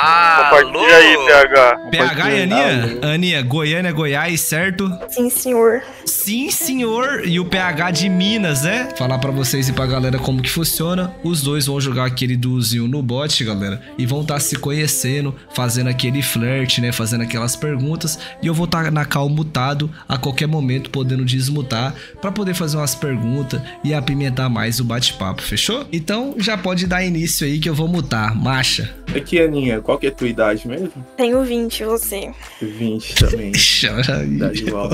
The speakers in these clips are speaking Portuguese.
Ah, compartilha aí, PH. PH e Aninha? Aninha, Goiânia, Goiás, certo? Sim, senhor. Sim, senhor. E o PH de Minas, né? Falar pra vocês e pra galera como que funciona. Os dois vão jogar aquele duozinho no bot, galera. E vão estar se conhecendo, fazendo aquele flerte, né? Fazendo aquelas perguntas. E eu vou estar na call mutado a qualquer momento, podendo desmutar pra poder fazer umas perguntas e apimentar mais o bate-papo, fechou? Então, já pode dar início aí que eu vou mutar. Marcha. Aqui, Aninha, qual que é a tua idade mesmo? Tenho 20, você? 20 também. Chora aí. Tá igual.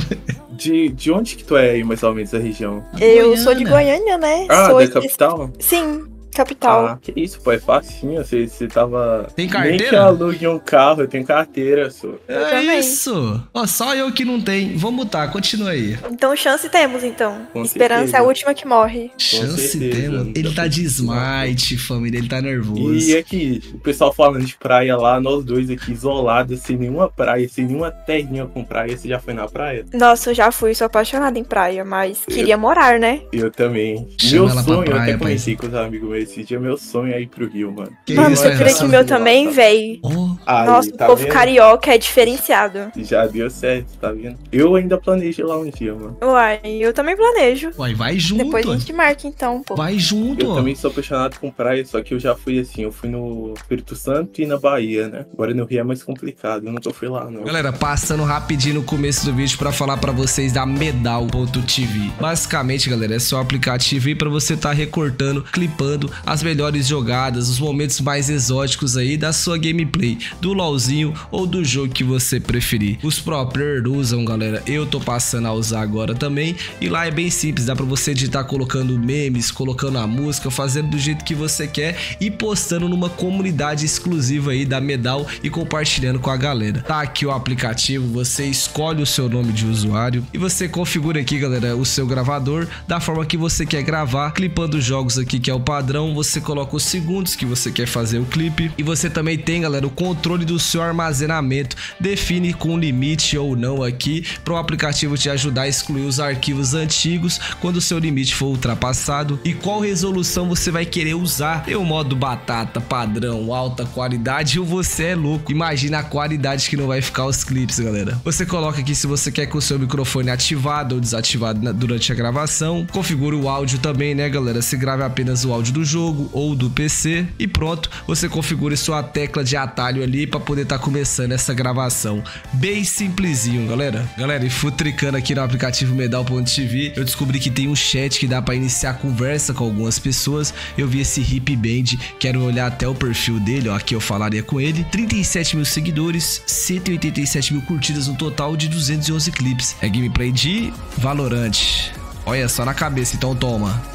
De onde que tu é aí, mais ou menos, da região? Eu sou de Goiânia, né? Ah, sou da capital? Sim. Capital. Ah, que isso, pô, é facinho, você tava... Tem carteira? Nem que eu alugue um carro, eu tenho carteira, só. É isso! Ó, só eu que não tenho. Vamos mutar, continua aí. Então, chance temos, então. Com Esperança certeza. É a última que morre. Com chance temos. Ele tá de smite, família, ele tá nervoso. E aqui, o pessoal falando de praia lá, nós dois aqui isolados, sem nenhuma praia, sem nenhuma terrinha com praia. Você já foi na praia? Nossa, eu já fui, sou apaixonada em praia, mas queria morar, né? Eu também. Chama meu sonho, praia, eu até conheci com os amigos meus. Esse dia meu sonho é ir pro Rio, mano. Mano, você queria que o meu também, véi. Nossa, o povo carioca é diferenciado. Já deu certo, tá vendo? Eu ainda planejo lá um dia, mano. Uai, eu também planejo. Uai, vai junto. Depois a gente marca, então, pô. Vai junto, ó. Eu também sou apaixonado com praia, só que eu já fui assim. Eu fui no Espírito Santo e na Bahia, né? Agora no Rio é mais complicado, eu nunca fui lá, não. Galera, passando rapidinho no começo do vídeo pra falar pra vocês da Medal.tv. Basicamente, galera, é só o aplicativo aí pra você tá recortando, clipando as melhores jogadas, os momentos mais exóticos aí da sua gameplay, do LOLzinho ou do jogo que você preferir. Os pro players usam, galera, eu tô passando a usar agora também, e lá é bem simples, dá pra você editar colocando memes, colocando a música, fazendo do jeito que você quer e postando numa comunidade exclusiva aí da Medal e compartilhando com a galera. Tá aqui o aplicativo, você escolhe o seu nome de usuário e você configura aqui, galera, o seu gravador da forma que você quer gravar, clipando os jogos aqui que é o padrão. Você coloca os segundos que você quer fazer o clipe. E você também tem, galera, o controle do seu armazenamento. Define com limite ou não aqui, para o aplicativo te ajudar a excluir os arquivos antigos quando o seu limite for ultrapassado. E qual resolução você vai querer usar? Tem o modo batata, padrão, alta qualidade, ou você é louco? Imagina a qualidade que não vai ficar os clipes, galera. Você coloca aqui se você quer com o seu microfone ativado ou desativado durante a gravação. Configura o áudio também, né, galera? Se grave apenas o áudio do jogo ou do PC e pronto, você configura sua tecla de atalho ali para poder estar começando essa gravação. Bem simplesinho, galera. Galera, e futricando aqui no aplicativo Medal.tv, eu descobri que tem um chat que dá para iniciar conversa com algumas pessoas. Eu vi esse Hip Band, quero olhar até o perfil dele, ó, aqui eu falaria com ele. 37 mil seguidores, 187 mil curtidas, um total de 211 clipes. É gameplay de Valorant. Olha só na cabeça, então toma.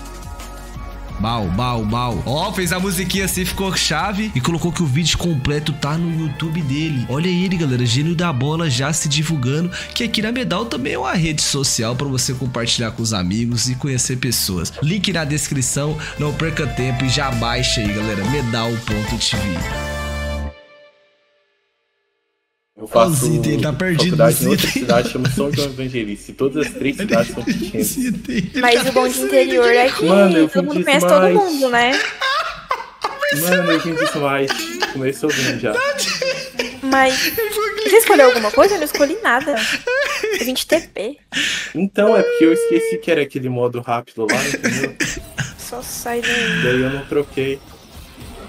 Bau, bau, bau. Ó, fez a musiquinha assim, ficou chave. E colocou que o vídeo completo tá no YouTube dele. Olha ele, galera, gênio da bola já se divulgando. Que aqui na Medal também é uma rede social pra você compartilhar com os amigos e conhecer pessoas. Link na descrição, não perca tempo e já baixa aí, galera. Medal.tv. Eu faço tá perdido, faculdade em outra cidade, chama São João Evangelista. E todas as três cidades são pequenas. Mas o bom de interior é que todo mundo conhece todo mundo, né? Mano, eu vim demais. Começou bem já. Mas você escolheu alguma coisa? Eu não escolhi nada. É 20 TP. Então, é porque eu esqueci que era aquele modo rápido lá, entendeu? Só sai daí. Daí eu não troquei.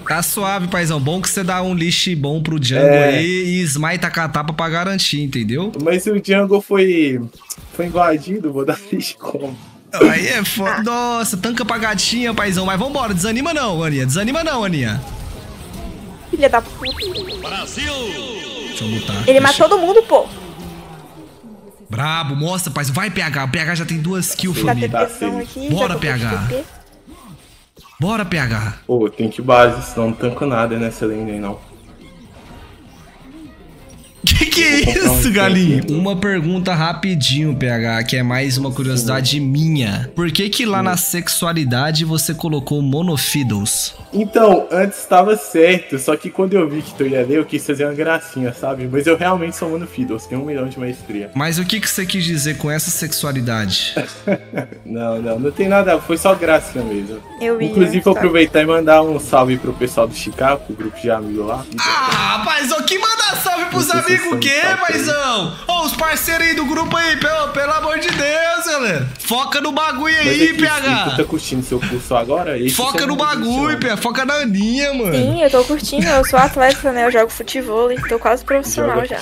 Tá suave, paizão. Bom que você dá um lixo bom pro Django aí e smite a catapa pra garantir, entendeu? Mas se o Django foi invadido, vou dar lixo como? Aí é foda. Nossa, tanca pra gatinha, paizão. Mas vambora, desanima não, Aninha. Desanima não, Aninha. Filha da puta. Brasil! Deixa eu botar. Ele matou todo mundo, pô. Brabo, mostra, paizão. Vai, PH. O PH já tem 2 kills, família. Tá aqui, bora, PH. Bora, PH. Pô, tem que base, senão não tanco nada nessa lane aí, não. Que é isso, galinho? Uma pergunta rapidinho, PH, que é mais uma curiosidade minha. Por que que lá na sexualidade você colocou Monofiddles? Então, antes estava certo, só que quando eu vi que tu ia ler, eu quis fazer uma gracinha, sabe? Mas eu realmente sou Monofiddles, tenho 1 milhão de maestria. Mas o que que você quis dizer com essa sexualidade? Não tem nada, foi só gracinha mesmo. Inclusive, vou aproveitar e mandar um salve pro pessoal do Chicago, pro grupo de amigos lá. Ah, rapaz, o que mandar salve pros amigos o quê, paizão? Ô, os parceiros aí do grupo aí, pelo amor de Deus, galera. Foca no bagulho aí, PH. Tu tá curtindo seu curso agora? Foca no bagulho, PH. Foca na Aninha, mano. Sim, eu tô curtindo. Eu sou atleta, né? Eu jogo futebol e tô quase profissional já.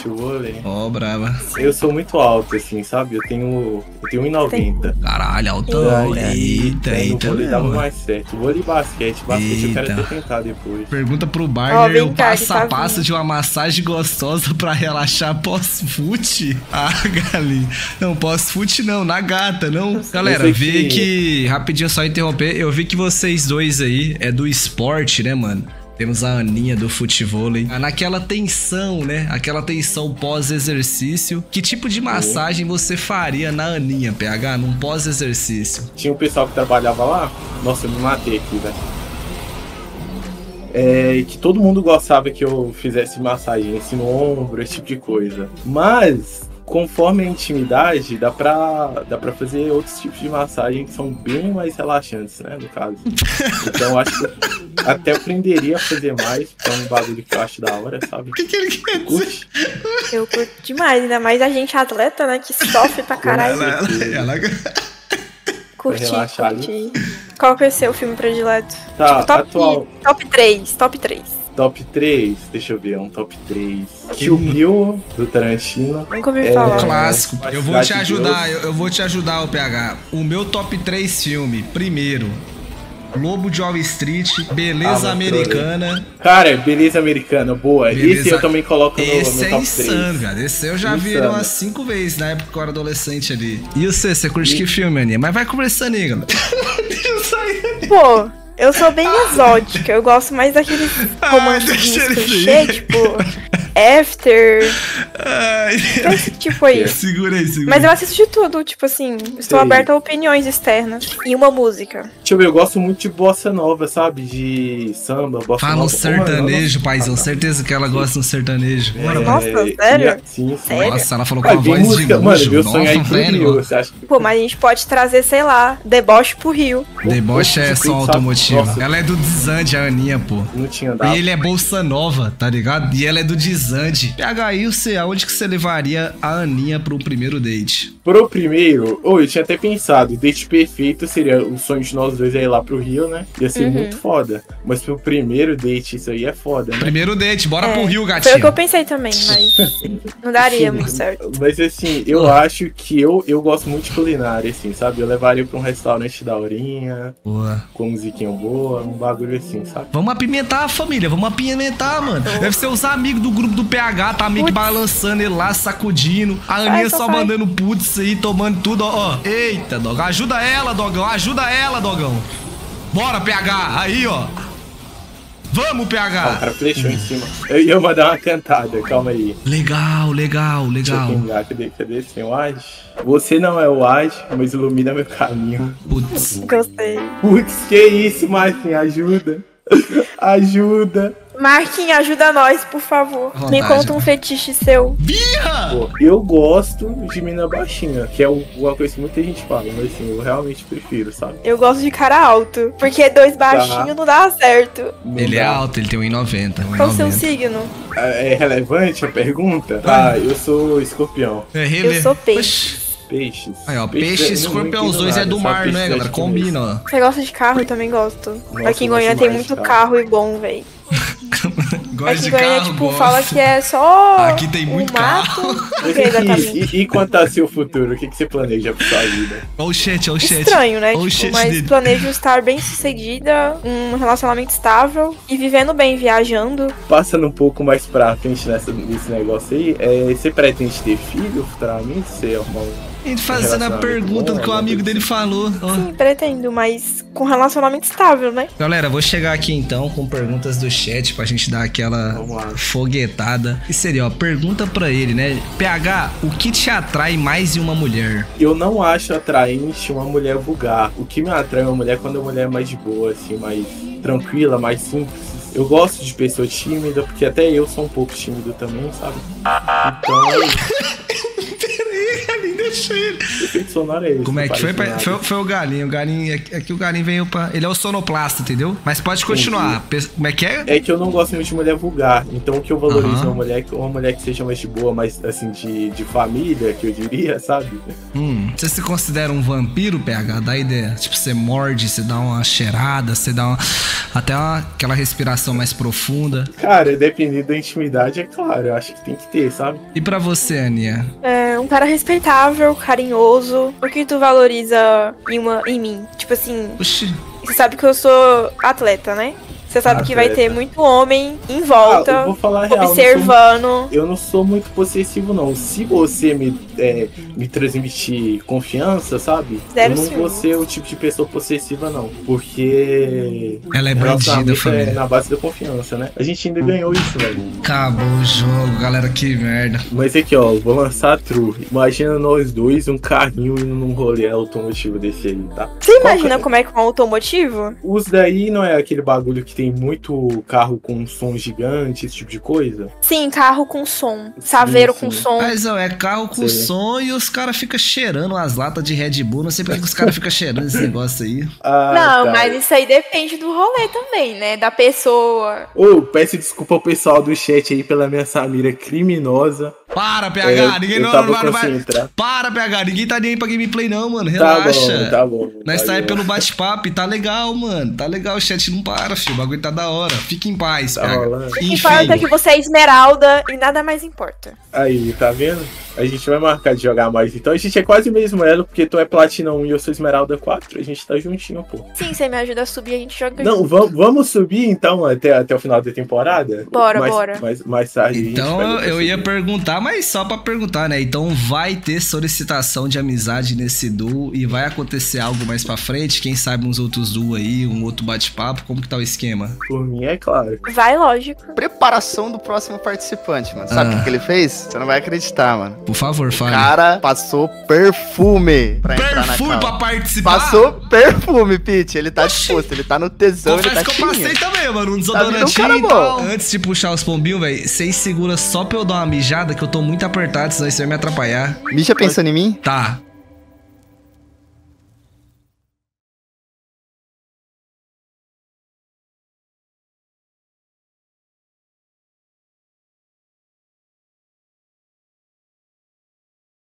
Ó, brava. Eu sou muito alto, assim, sabe? Eu tenho 1,90. Caralho, altão. Eita, vou dar mais certo. Vou de basquete eu quero até tentar depois. Pergunta pro Barney, eu passo a passo de uma massagem gostosa pra relaxar pós-fute? Ah, galinha. Não, pós-fute não, na gata, não. Galera, vi que... Rapidinho, só interromper. Eu vi que vocês dois aí é do esporte, né, mano? Temos a Aninha do futevôlei. Naquela tensão, né? Aquela tensão pós-exercício. Que tipo de massagem você faria na Aninha, PH, num pós-exercício? Tinha um pessoal que trabalhava lá. Nossa, eu me matei aqui, velho. É, que todo mundo gostava que eu fizesse massagem assim no ombro, esse tipo de coisa. Mas, conforme a intimidade, dá pra fazer outros tipos de massagem que são bem mais relaxantes, né, no caso. Então, acho que eu até aprenderia a fazer mais, porque é um bagulho que eu acho da hora, sabe? O que ele quer dizer? Eu curto demais, ainda mais a gente atleta, né, que sofre pra caralho. Curti. Qual que é o seu filme predileto? Tá, tipo, atual. Top 3, deixa eu ver, um top 3. Que o Rio, do Tarantino. Nunca ouvi falar. É um clássico. Eu vou te ajudar, eu vou te ajudar, o PH. O meu top 3 filme, primeiro... Lobo de Wall Street, Beleza Americana. Cara, Beleza Americana, boa. Beleza. Esse eu também coloco no top 3. Esse é insano, cara. Esse eu já vi umas 5 vezes na época que eu era adolescente ali. E você curte que filme, Aninha? Mas vai conversando aí, galera. Pô, eu sou bem exótica. Eu gosto mais daqueles romances clichê, tipo... After. Esse tipo aí. Segura aí. Mas eu assisto de tudo, tipo assim, estou aberta a opiniões externas. E uma música. Deixa eu ver, eu gosto muito de bossa nova, sabe? De samba, bossa nova. Fala um sertanejo, paizão. Certeza que ela gosta de um sertanejo. Nossa, sério? Sério? Nossa, ela falou com uma voz de luxo. Nossa, velho. Pô, mas a gente pode trazer, sei lá, deboche pro Rio. Deboche é só automotiva. Ela é do Desande, a Aninha, pô. Não tinha dado. E ele é bossa nova, tá ligado? E ela é do Desande. PH, aonde que você levaria a Aninha pro primeiro date? Pro primeiro? Eu tinha até pensado, o date perfeito seria o sonho de nós dois é ir lá pro Rio, né? Ia ser muito foda. Mas pro primeiro date, isso aí é foda, né? Primeiro date, bora pro Rio, gatinho. Foi o que eu pensei também, mas não daria muito certo. Mas assim, eu acho que eu gosto muito de culinária, assim, sabe? Eu levaria pra um restaurante da horinha, com musiquinha boa, um bagulho assim, sabe? Vamos apimentar a família, vamos apimentar, mano. Deve ser os amigos do grupo do PH, tá meio que balançando ele lá, sacudindo. A Aninha só mandando putz aí, tomando tudo, ó. Eita, Dogão. Ajuda ela, Dogão. Ajuda ela, Dogão. Bora, PH. Aí, ó. Vamos, PH. O cara flechou em cima. Eu vou dar uma cantada, calma aí. Legal. Cadê esse meu Ad? Você não é o Ad, mas ilumina meu caminho. Putz. Gostei. Putz, que isso, Marquinhos. Ajuda. Ajuda. Marquinhos, ajuda nós, por favor. Me conta um fetiche seu. Birra! Eu gosto de mina baixinha, que é uma coisa que muita gente fala, mas assim, eu realmente prefiro, sabe? Eu gosto de cara alto, porque dois baixinhos não dá certo. Ele é alto, ele tem 1,90. Qual o seu signo? É relevante a pergunta? Eu sou escorpião. Eu sou peixe. Peixes. Aí, ó, peixe, escorpião, os dois é do mar, né, galera? Combina, ó. Você gosta de carro? Eu também gosto. Aqui em Goiânia tem muito carro e bom, velho. Gosto de Goiânia, carro, tipo, gosto. Fala que é só aqui tem muito carro. E quanto a seu futuro? O que você planeja pra sua vida? Olha o chat, estranho, né? Tipo, mas dele. Planejo estar bem sucedida, um relacionamento estável e vivendo bem, viajando. Passando um pouco mais pra frente nesse negócio aí, você pretende ter filho futuramente? Você é Ele fazendo a pergunta do que o amigo dele falou. Oh. Sim, pretendo, mas com relacionamento estável, né? Galera, vou chegar aqui então com perguntas do chat pra gente dar aquela foguetada. E seria, ó, pergunta pra ele, né? PH, o que te atrai mais em uma mulher? Eu não acho atraente uma mulher vulgar. O que me atrai é uma mulher quando a mulher é mais de boa, assim, mais tranquila, mais simples. Eu gosto de pessoa tímida, porque até eu sou um pouco tímido também, sabe? Então... Como é que foi? Foi o Galinho. O Galinho é que o Galinho veio pra... Ele é o sonoplasta, entendeu? Mas pode continuar. Entendi. Como é que é? É que eu não gosto muito de mulher vulgar. Então o que eu valorizo é uma mulher que seja mais de boa, mais assim, de família, que eu diria, sabe? Você se considera um vampiro, PH? Dá ideia. Tipo, você morde, você dá uma cheirada, você dá uma... até uma... aquela respiração mais profunda. Cara, dependendo da intimidade, é claro. Eu acho que tem que ter, sabe? E pra você, Aninha? É, um cara respeitável, carinhoso. Por que tu valoriza em mim? Tipo assim, você sabe que eu sou atleta, né? Você sabe que vai ter muito homem em volta, vou falar a real, observando. Eu não sou muito possessivo, não. Se você me transmitir confiança, sabe? Zero, eu não vou ser o tipo de pessoa possessiva, não. Porque... ela é bandida, família. É na base da confiança, né? A gente ainda ganhou isso, velho. Acabou o jogo, galera. Que merda. Mas aqui, ó. Vou lançar a true. Imagina nós dois, um carrinho indo num rolê automotivo desse aí, tá? Você imagina como é que é um automotivo? Os daí não é aquele bagulho que tem muito carro com som gigante, esse tipo de coisa? Sim, carro com som. Saveiro com som. Mas ó, é carro com som e os caras ficam cheirando as latas de Red Bull. Não sei porque os caras ficam cheirando esse negócio aí. Ah, não, tá. Mas isso aí depende do rolê também, né? Da pessoa. Peço desculpa ao pessoal do chat aí pela minha Samira criminosa. Para, PH, ninguém não vai. Para, PH, ninguém tá nem aí pra gameplay, não, mano. Relaxa. Tá bom, tá bom. Nós tá aí pelo bate-papo e tá legal, mano. Tá legal, o chat não para, filho. O bagulho tá da hora. Fique em paz, PH. O que importa é que você é esmeralda e nada mais importa. Aí, tá vendo? A gente vai marcar de jogar mais. Então a gente é quase o mesmo elo, porque tu é Platina 1 e eu sou Esmeralda 4. A gente tá juntinho, pô. Sim, você me ajuda a subir, a gente joga junto. Não, vamos subir então até o final da temporada? Bora, bora. Mais tarde. Então eu ia perguntar, mas só pra perguntar, né? Então vai ter solicitação de amizade nesse duo e vai acontecer algo mais pra frente? Quem sabe uns outros duos aí, um outro bate-papo? Como que tá o esquema? Por mim é claro. Vai, lógico. Preparação do próximo participante, mano. Sabe o que ele fez? Você não vai acreditar, mano. Por favor, fala. O cara passou perfume pra entrar na call. Pra participar? Passou perfume, Pete. Ele tá disposto, ele tá no tesão, ele tá que eu passei também, mano. Um desodorantinho e tal. Antes de puxar os pombinhos, velho, vocês segura só pra eu dar uma mijada, que eu tô muito apertado, senão isso vai me atrapalhar. Mija pensando em mim? Tá.